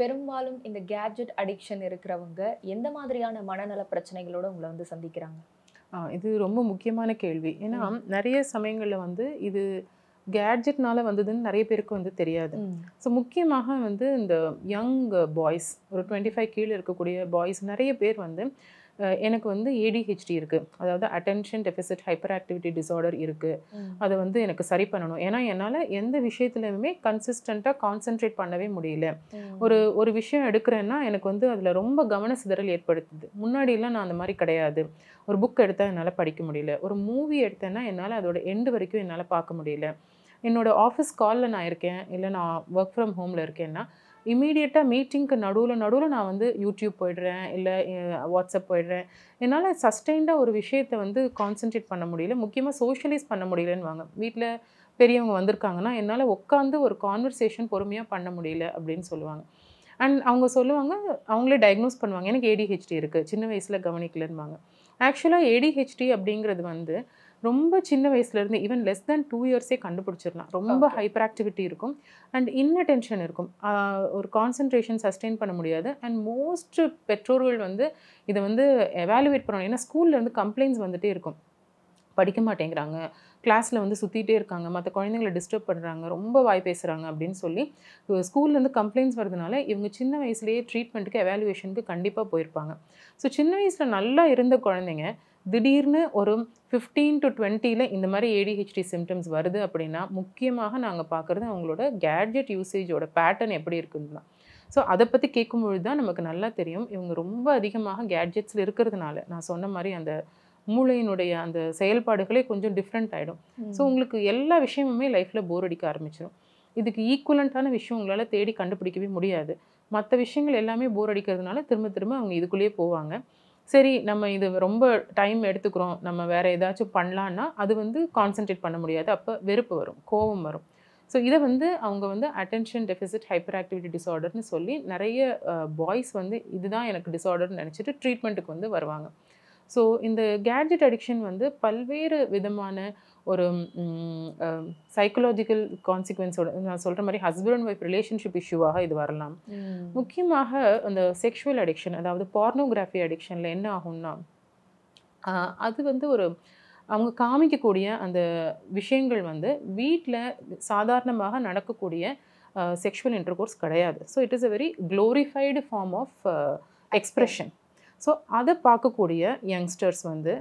பெரும்பாலும் இந்த gadget addiction இருக்கிறவங்க எந்த மாதிரியான மனநல பிரச்சனைகளோட உங்களை வந்து சந்திக்கிறாங்க? இது ரொம்ப முக்கியமான கேள்வி. ஏன்னா நிறைய சமயங்களில் வந்து இது கேட்ஜெட்னால வந்ததுன்னு நிறைய பேருக்கு வந்து தெரியாது. ஸோ முக்கியமாக வந்து இந்த யங் பாய்ஸ், ஒரு 25 கீழே இருக்கக்கூடிய பாய்ஸ் நிறைய பேர் வந்து எனக்கு வந்து ஏடிஹெச்டி இருக்குது, அதாவது attention deficit hyperactivity disorder இருக்குது, அதை வந்து எனக்கு சரி பண்ணணும். ஏன்னா என்னால் எந்த விஷயத்துலையுமே கன்சிஸ்டண்ட்டாக கான்சென்ட்ரேட் பண்ணவே முடியல. ஒரு விஷயம் எடுக்கிறேன்னா எனக்கு வந்து அதில் ரொம்ப கவன சிதறல் ஏற்படுத்துது. முன்னாடியெல்லாம் நான் அந்த மாதிரி கிடையாது. ஒரு புக் எடுத்தால் என்னால் படிக்க முடியல, ஒரு மூவி எடுத்தேன்னா என்னால் அதோட எண்டு வரைக்கும் என்னால் பார்க்க முடியல. என்னோடய ஆஃபீஸ் காலில் நான் இருக்கேன், இல்லை நான் ஒர்க் ஃப்ரம் ஹோமில் இருக்கேன்னா இமீடியட்டாக மீட்டிங்க்கு நடுவில் நான் வந்து யூடியூப் போயிடுறேன், இல்லை வாட்ஸ்அப் போயிடுறேன். என்னால் சஸ்டெயின்டாக ஒரு விஷயத்தை வந்து கான்சென்ட்ரேட் பண்ண முடியல, முக்கியமாக சோஷியலைஸ் பண்ண முடியலன்னு வாங்க. வீட்டில் பெரியவங்க வந்திருக்காங்கன்னா என்னால் உட்காந்து ஒரு கான்வர்சேஷன் பொறுமையாக பண்ண முடியல அப்படின்னு சொல்லுவாங்க. அண்ட் அவங்க சொல்லுவாங்க, அவங்களே டயக்னோஸ் பண்ணுவாங்க, எனக்கு ஏடிஹெச்டி இருக்குது, சின்ன வயசில் கவனிக்கலன்னுவாங்க. ஆக்சுவலாக ஏடிஹெச்டி அப்படிங்கிறது வந்து ரொம்ப சின்ன வயசுலேருந்து ஈவன் லெஸ் தேன் 2 years கண்டுபிடிச்சிடலாம். ரொம்ப ஹைப்பர் ஆக்டிவிட்டி இருக்கும் அண்ட் இன்னட்டென்ஷன் இருக்கும், ஒரு கான்சன்ட்ரேஷன் சஸ்டெயின் பண்ண முடியாது. அண்ட் மோஸ்ட் பெற்றோர்கள் வந்து இதை வந்து எவாலுவேட் பண்ணணும். ஏன்னா ஸ்கூல்லேருந்து கம்ப்ளைண்ட்ஸ் வந்துகிட்டே இருக்கும், படிக்க மாட்டேங்கிறாங்க, கிளாஸில் வந்து சுற்றிகிட்டே இருக்காங்க, மற்ற குழந்தைங்களை டிஸ்டர்ப் பண்ணுறாங்க, ரொம்ப வாய் பேசுகிறாங்க அப்படின்னு சொல்லி ஸ்கூல்லேருந்து கம்ப்ளைண்ட்ஸ் வரதுனால இவங்க சின்ன வயசுலேயே ட்ரீட்மெண்ட்டுக்கு எவாலுவேஷனுக்கு கண்டிப்பாக போயிருப்பாங்க. ஸோ சின்ன வயசில் நல்லா இருந்த குழந்தைங்க திடீர்னு ஒரு 15 to 20 இந்த மாதிரி ஏடிஹெச்டி சிம்டம்ஸ் வருது அப்படின்னா முக்கியமாக நாங்கள் பார்க்குறது அவங்களோட கேட்ஜெட் யூசேஜோட பேட்டர்ன் எப்படி இருக்குதுன்னா. ஸோ அதை பற்றி கேட்கும்பொழுது தான் நமக்கு நல்லா தெரியும், இவங்க ரொம்ப அதிகமாக கேட்ஜெட்ஸில் இருக்கிறதுனால நான் சொன்ன மாதிரி அந்த மூளையினுடைய அந்த செயல்பாடுகளே கொஞ்சம் டிஃப்ரெண்ட் ஆகிடும். ஸோ உங்களுக்கு எல்லா விஷயமுமே லைஃப்பில் போர் அடிக்க ஆரம்பிச்சிடும். இதுக்கு ஈக்குவலண்ட்டான விஷயம் உங்களால் தேடி கண்டுபிடிக்கவே முடியாது. மற்ற விஷயங்கள் எல்லாமே போர் அடிக்கிறதுனால திரும்ப திரும்ப அவங்க இதுக்குள்ளேயே போவாங்க. சரி, நம்ம இது ரொம்ப டைம் எடுத்துக்கிறோம், நம்ம வேறு ஏதாச்சும் பண்ணலான்னா அது வந்து கான்சென்ட்ரேட் பண்ண முடியாது, அப்போ வெறுப்பு வரும், கோபம் வரும். ஸோ இதை வந்து அவங்க வந்து அட்டென்ஷன் டெஃபிசிட் ஹைப்பர் ஆக்டிவிட்டி டிஸார்டர்னு சொல்லி நிறைய பாய்ஸ் வந்து இதுதான் எனக்கு டிஸார்டர்னு நினச்சிட்டு ட்ரீட்மெண்ட்டுக்கு வந்து வருவாங்க. ஸோ இந்த கேட்ஜெட் அடிக்ஷன் வந்து பல்வேறு விதமான ஒரு சைக்கலாஜிக்கல் கான்சிக்வன்ஸோட, நான் சொல்கிற மாதிரி ஹஸ்பண்ட் அண்ட் ஒய்ஃப் ரிலேஷன்ஷிப் இஷ்யூவாக இது வரலாம். முக்கியமாக அந்த செக்ஷுவல் அடிக்ஷன், அதாவது பார்னோகிராஃபி அடிக்ஷனில் என்ன ஆகும்னா, அது வந்து ஒரு அவங்க காமிக்கக்கூடிய அந்த விஷயங்கள் வந்து வீட்டில் சாதாரணமாக நடக்கக்கூடிய செக்ஷுவல் இன்டர்கோர்ஸ் கிடையாது. So it is a very glorified form of expression. So அதை பார்க்கக்கூடிய யங்ஸ்டர்ஸ் வந்து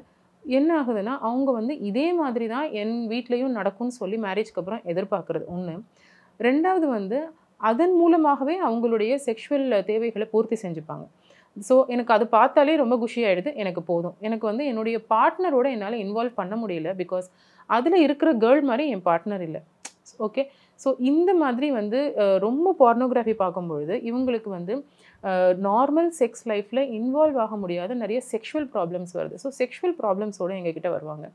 என்ன ஆகுதுன்னா, அவங்க வந்து இதே மாதிரி தான் என் வீட்லேயும் நடக்கும்னு சொல்லி மேரேஜ்க்கு அப்புறம் எதிர்பார்க்குறது ஒன்று. ரெண்டாவது வந்து அதன் மூலமாகவே அவங்களுடைய செக்ஷுவல் தேவைகளை பூர்த்தி செஞ்சுப்பாங்க. ஸோ எனக்கு அது பார்த்தாலே ரொம்ப குஷியாகிடுது, எனக்கு போதும், எனக்கு வந்து என்னுடைய பார்ட்னரோட என்னால் இன்வால்வ் பண்ண முடியல, பிகாஸ் அதில் இருக்கிற கேர்ள் மாதிரி என் பார்ட்னர் இல்லை. ஓகே, ஸோ இந்த மாதிரி வந்து ரொம்ப பார்னோகிராஃபி பார்க்கும்பொழுது இவங்களுக்கு வந்து நார்மல் செக்ஸ் லைஃப்பில் இன்வால்வ் ஆக முடியாத நிறைய செக்ஷுவல் ப்ராப்ளம்ஸ் வருது. ஸோ செக்ஷுவல் ப்ராப்ளம்ஸோடு எங்ககிட்ட வருவாங்க.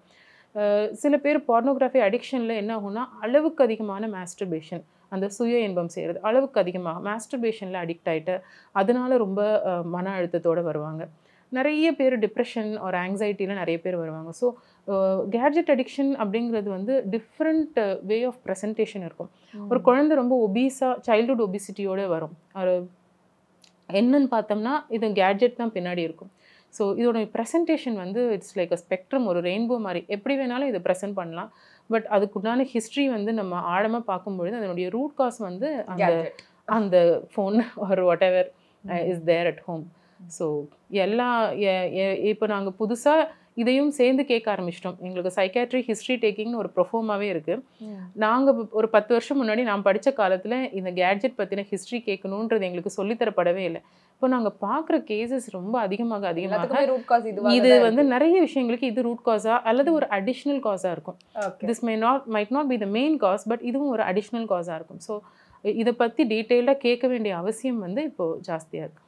சில பேர் பார்னோகிராஃபி அடிக்ஷனில் என்ன ஆகும்னா, அளவுக்கு அதிகமான மாஸ்டர்பேஷன், அந்த சுய இன்பம் செய்கிறது அளவுக்கு அதிகமாக மாஸ்டர்பேஷனில் அடிக்ட் ஆகிட்டு அதனால ரொம்ப மன அழுத்தத்தோடு வருவாங்க. நிறைய பேர் டிப்ரெஷன் ஒரு ஆங்ஸைட்டியில் நிறைய பேர் வருவாங்க. ஸோ கேட்ஜெட் அடிக்ஷன் அப்படிங்கிறது வந்து டிஃப்ரெண்ட் வே ஆஃப் ப்ரெசன்டேஷன் இருக்கும். ஒரு குழந்தை ரொம்ப ஒபீஸாக சைல்டுஹுட் ஒபிசிட்டியோடு வரும். ஒரு என்னன்னு பார்த்தோம்னா இது கேட்ஜெட் தான் பின்னாடி இருக்கும். ஸோ இதோட ப்ரெசன்டேஷன் வந்து இட்ஸ் லைக் அ ஸ்பெக்ட்ரம், ஒரு ரெயின்போ மாதிரி எப்படி வேணாலும் இதை ப்ரெசென்ட் பண்ணலாம். பட் அதுக்குண்டான ஹிஸ்ட்ரி வந்து நம்ம ஆழமாக பார்க்கும்பொழுது அதனுடைய ரூட் காஸ் வந்து அந்த phone or whatever is there at home. So எல்லாம் இப்போ நாங்கள் புதுசாக இதையும் சேர்ந்து கேட்க ஆரம்பிச்சிட்டோம். எங்களுக்கு சைக்காட்ரி ஹிஸ்ட்ரி டேக்கிங்னு ஒரு ப்ரொஃபோமாகவே இருக்குது. நாங்கள் ஒரு 10 வருஷம் முன்னாடி நான் படித்த காலத்தில் இந்த கேட்ஜெட் பற்றின ஹிஸ்ட்ரி கேட்கணுன்றது எங்களுக்கு சொல்லித்தரப்படவே இல்லை. இப்போ நாங்கள் பார்க்குற கேசஸ் ரொம்ப அதிகமாக இது வந்து நிறைய விஷயங்களுக்கு இது ரூட் காஸாக அல்லது ஒரு அடிஷ்னல் காஸாக இருக்கும். This might not be the main cause, but இதுவும் ஒரு அடிஷ்னல் காஸாக இருக்கும். ஸோ இதை பற்றி டீட்டெயிலாக கேட்க வேண்டிய அவசியம் வந்து இப்போது ஜாஸ்தியாக இருக்குது.